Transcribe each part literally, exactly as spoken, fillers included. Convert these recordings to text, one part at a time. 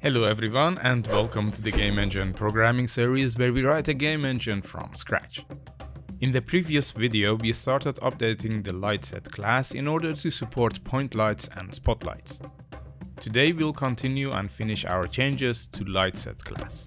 Hello everyone and welcome to the Game Engine programming series where we write a game engine from scratch. In the previous video we started updating the Lightset class in order to support point lights and spotlights. Today we'll continue and finish our changes to Lightset class.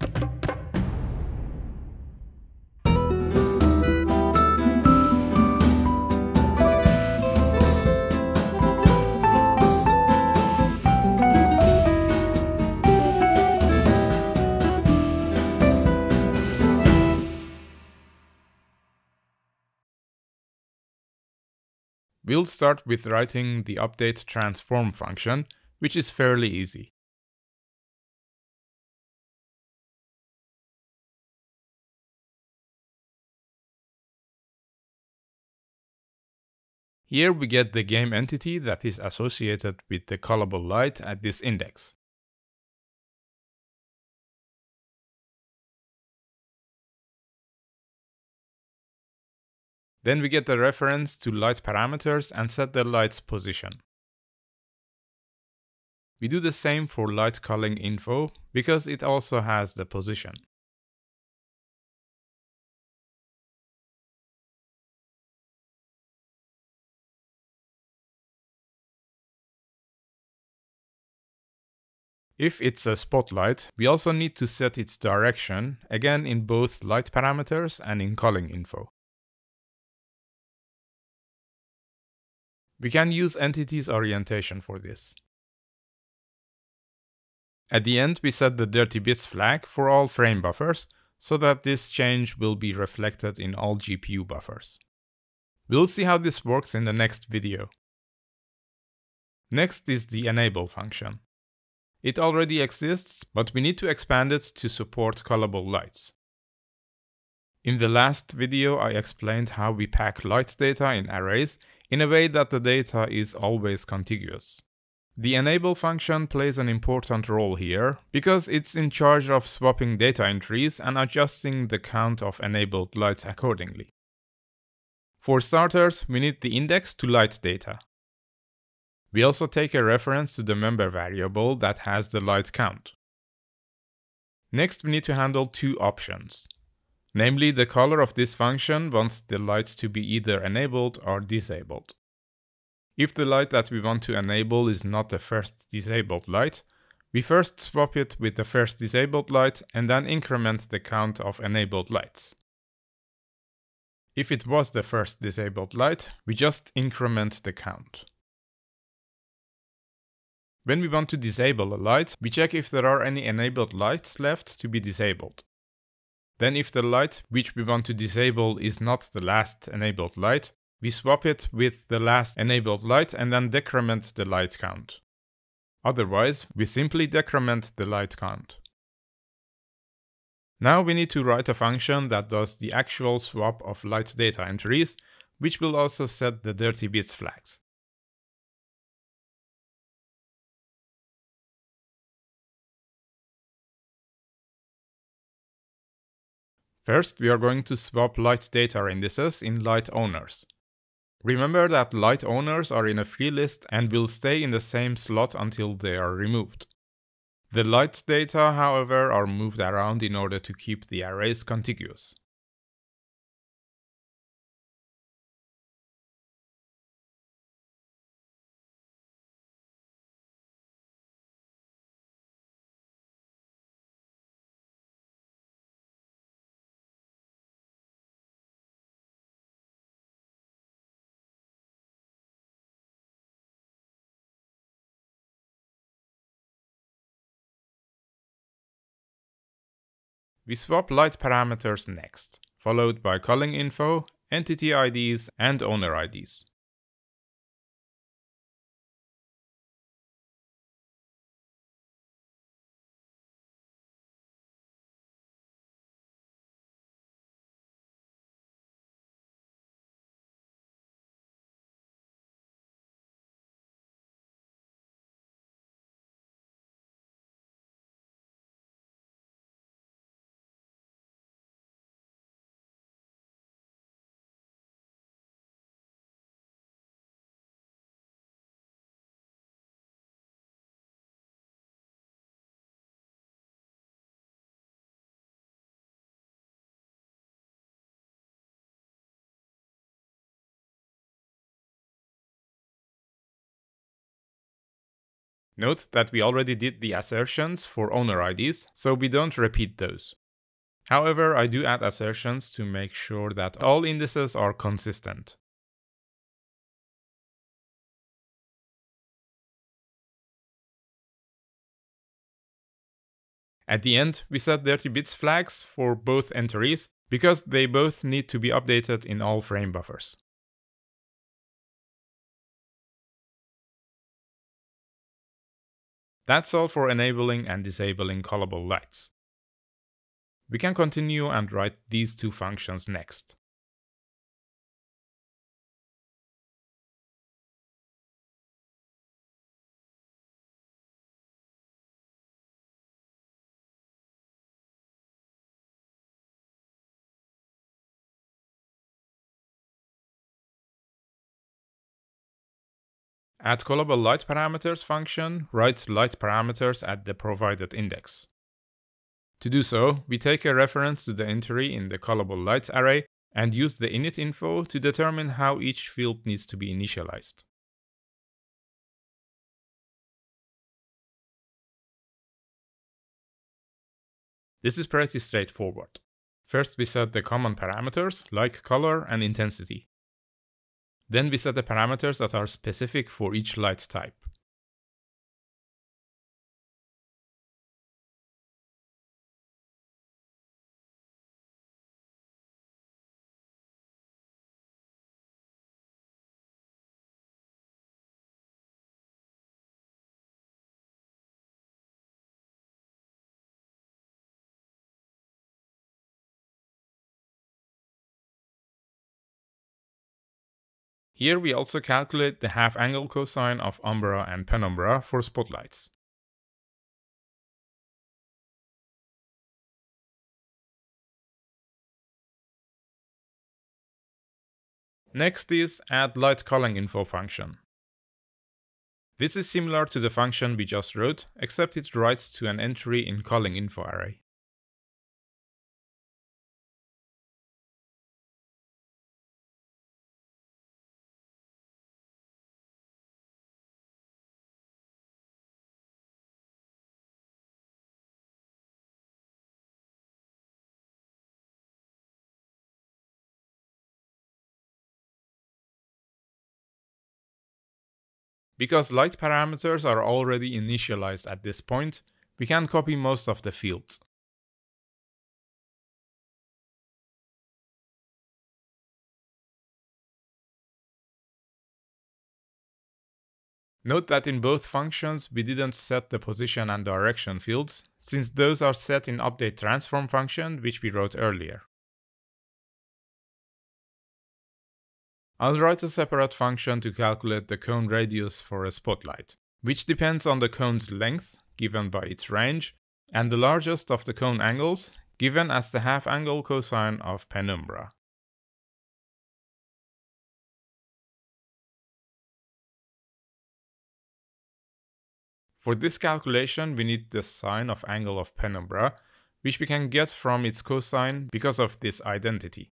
We'll start with writing the update transform function, which is fairly easy. Here we get the game entity that is associated with the callable light at this index. Then we get the reference to light parameters and set the light's position. We do the same for light culling info because it also has the position. If it's a spotlight, we also need to set its direction, again in both light parameters and in culling info. We can use entity's orientation for this. At the end, we set the dirty bits flag for all frame buffers, so that this change will be reflected in all G P U buffers. We'll see how this works in the next video. Next is the enable function. It already exists, but we need to expand it to support callable lights. In the last video, I explained how we pack light data in arrays in a way that the data is always contiguous. The enable function plays an important role here because it's in charge of swapping data entries and adjusting the count of enabled lights accordingly. For starters, we need the index to light data. We also take a reference to the member variable that has the light count. Next, we need to handle two options. Namely, the caller of this function wants the light to be either enabled or disabled. If the light that we want to enable is not the first disabled light, we first swap it with the first disabled light and then increment the count of enabled lights. If it was the first disabled light, we just increment the count. When we want to disable a light, we check if there are any enabled lights left to be disabled. Then if the light which we want to disable is not the last enabled light, we swap it with the last enabled light and then decrement the light count. Otherwise, we simply decrement the light count. Now we need to write a function that does the actual swap of light data entries, which will also set the dirty bits flags. First, we are going to swap light data indices in light owners. Remember that light owners are in a free list and will stay in the same slot until they are removed. The light data, however, are moved around in order to keep the arrays contiguous. We swap light parameters next, followed by culling info, entity I Ds, and owner I Ds. Note that we already did the assertions for owner I Ds, so we don't repeat those. However, I do add assertions to make sure that all indices are consistent. At the end, we set thirty bits flags for both entries, because they both need to be updated in all frame buffers. That's all for enabling and disabling callable lights. We can continue and write these two functions next. At callable light parameters function, write light parameters at the provided index. To do so, we take a reference to the entry in the callable lights array and use the init info to determine how each field needs to be initialized. This is pretty straightforward. First, we set the common parameters like color and intensity. Then we set the parameters that are specific for each light type. Here we also calculate the half-angle cosine of umbra and penumbra for spotlights. Next is add light calling info function. This is similar to the function we just wrote, except it writes to an entry in calling info array. Because light parameters are already initialized at this point, we can copy most of the fields. Note that in both functions we didn't set the position and direction fields, since those are set in update transform function, which we wrote earlier. I'll write a separate function to calculate the cone radius for a spotlight, which depends on the cone's length, given by its range, and the largest of the cone angles, given as the half-angle cosine of penumbra. For this calculation, we need the sine of angle of penumbra, which we can get from its cosine because of this identity.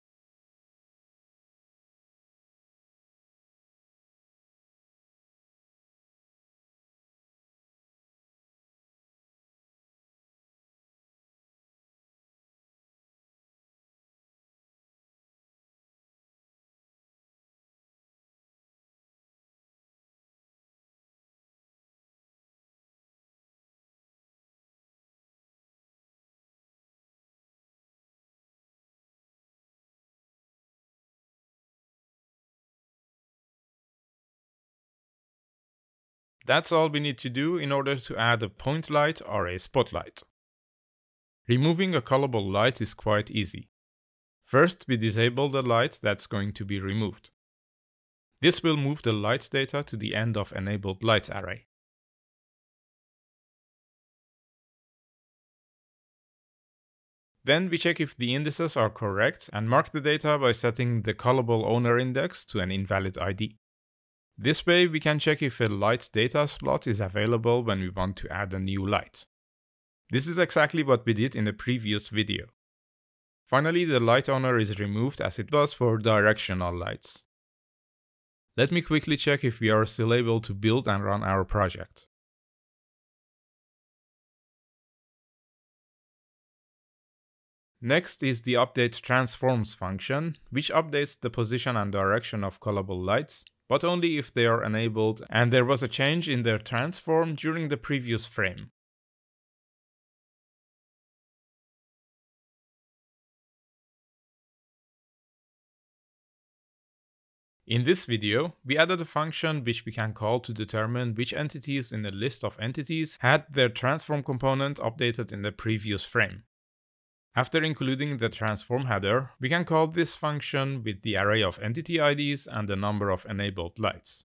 That's all we need to do in order to add a point light or a spotlight. Removing a callable light is quite easy. First, we disable the light that's going to be removed. This will move the light data to the end of enabled lights array. Then we check if the indices are correct and mark the data by setting the callable owner index to an invalid I D. This way, we can check if a light data slot is available when we want to add a new light. This is exactly what we did in the previous video. Finally, the light owner is removed as it was for directional lights. Let me quickly check if we are still able to build and run our project. Next is the update transforms function, which updates the position and direction of callable lights, but only if they are enabled and there was a change in their transform during the previous frame. In this video, we added a function which we can call to determine which entities in a list of entities had their transform component updated in the previous frame. After including the transform header, we can call this function with the array of entity I Ds and the number of enabled lights.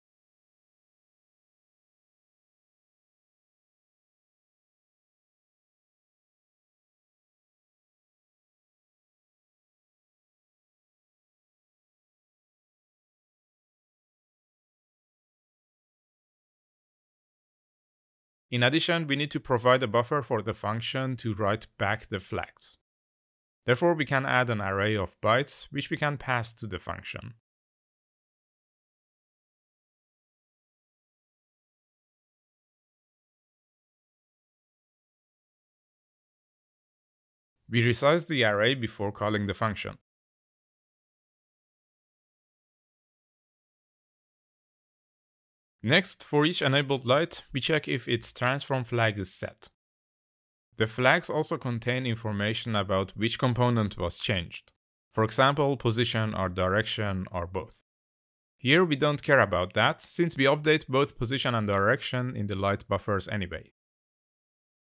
In addition, we need to provide a buffer for the function to write back the flags. Therefore, we can add an array of bytes, which we can pass to the function. We resize the array before calling the function. Next, for each enabled light, we check if its transform flag is set. The flags also contain information about which component was changed. For example, position or direction or both. Here we don't care about that, since we update both position and direction in the light buffers anyway.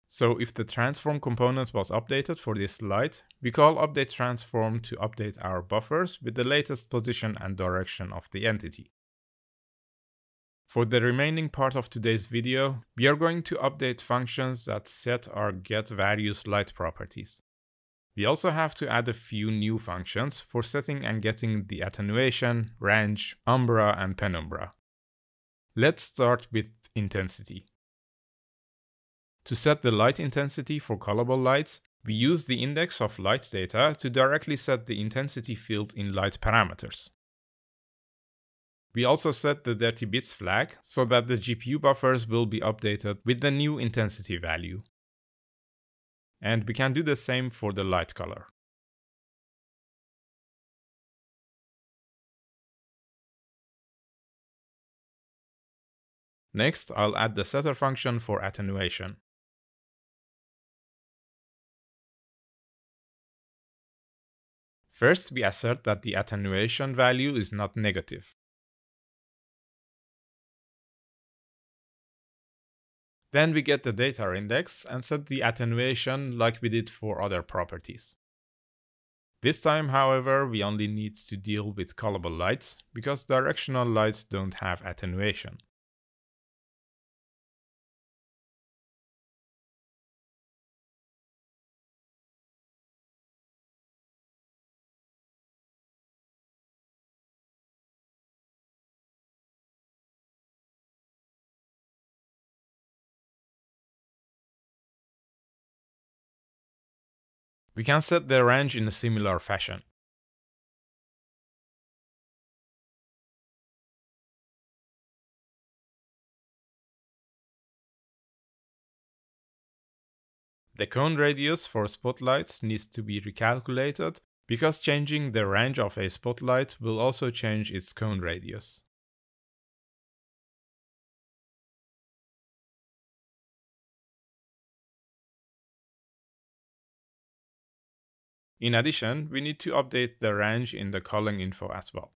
So if the transform component was updated for this light, we call update transform to update our buffers with the latest position and direction of the entity. For the remaining part of today's video, we are going to update functions that set or get various light properties. We also have to add a few new functions for setting and getting the attenuation, range, umbra, and penumbra. Let's start with intensity. To set the light intensity for callable lights, we use the index of light data to directly set the intensity field in light parameters. We also set the dirty bits flag so that the G P U buffers will be updated with the new intensity value. And we can do the same for the light color. Next, I'll add the setter function for attenuation. First, we assert that the attenuation value is not negative. Then we get the data index and set the attenuation like we did for other properties. This time, however, we only need to deal with callable lights, because directional lights don't have attenuation. We can set the range in a similar fashion. The cone radius for spotlights needs to be recalculated, because changing the range of a spotlight will also change its cone radius. In addition, we need to update the range in the calling info as well.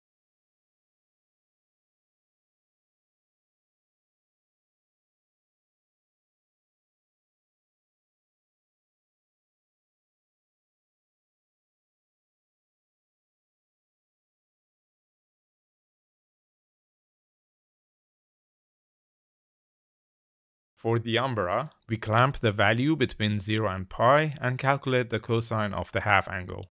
For the umbra, we clamp the value between zero and pi and calculate the cosine of the half angle.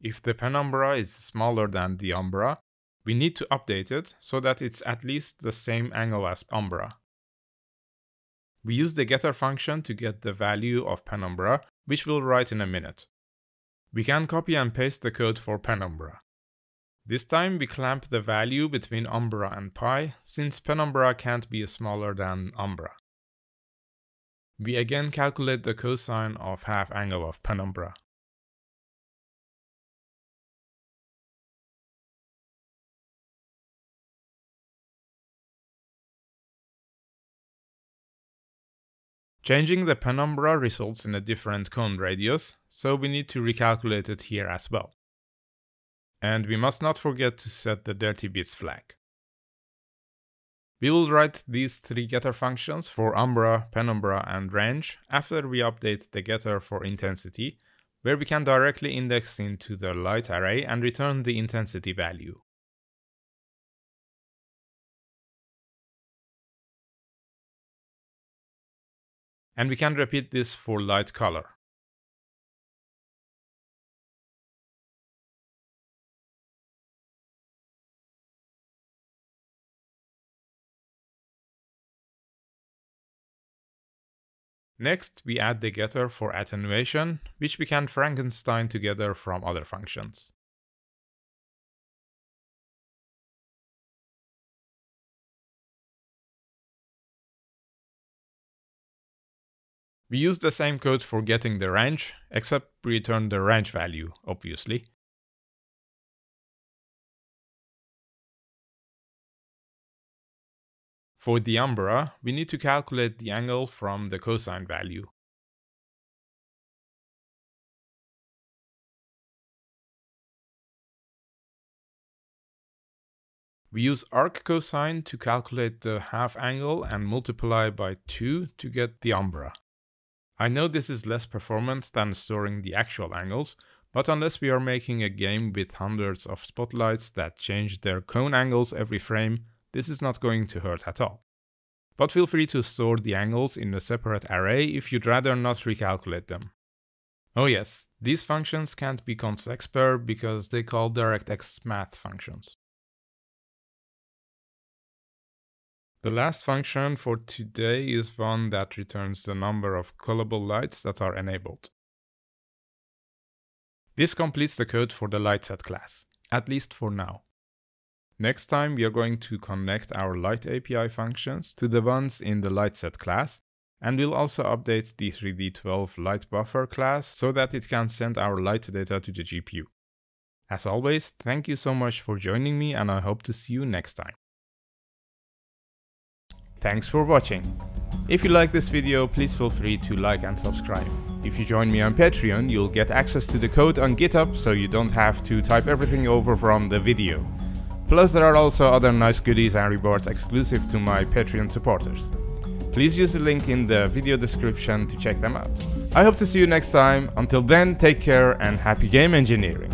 If the penumbra is smaller than the umbra, we need to update it so that it's at least the same angle as umbra. We use the getter function to get the value of penumbra, which we'll write in a minute. We can copy and paste the code for penumbra. This time we clamp the value between umbra and pi, since penumbra can't be smaller than umbra. We again calculate the cosine of half angle of penumbra. Changing the penumbra results in a different cone radius, so we need to recalculate it here as well. And we must not forget to set the dirty bits flag. We will write these three getter functions for umbra, penumbra and range after we update the getter for intensity, where we can directly index into the light array and return the intensity value. And we can repeat this for light color. Next, we add the getter for attenuation, which we can Frankenstein together from other functions. We use the same code for getting the range, except we return the range value, obviously. For the umbra, we need to calculate the angle from the cosine value. We use arc cosine to calculate the half angle and multiply by two to get the umbra. I know this is less performant than storing the actual angles, but unless we are making a game with hundreds of spotlights that change their cone angles every frame, this is not going to hurt at all. But feel free to store the angles in a separate array if you'd rather not recalculate them. Oh yes, these functions can't be constexpr because they call DirectX math functions. The last function for today is one that returns the number of callable lights that are enabled. This completes the code for the lightset class, at least for now. Next time we are going to connect our light A P I functions to the ones in the lightset class, and we'll also update the three D twelve light buffer class so that it can send our light data to the G P U. As always, thank you so much for joining me, and I hope to see you next time. Thanks for watching. If you like this video, please feel free to like and subscribe. If you join me on Patreon, you'll get access to the code on GitHub, so you don't have to type everything over from the video. Plus, there are also other nice goodies and rewards exclusive to my Patreon supporters. Please use the link in the video description to check them out. I hope to see you next time. Until then, take care and happy game engineering!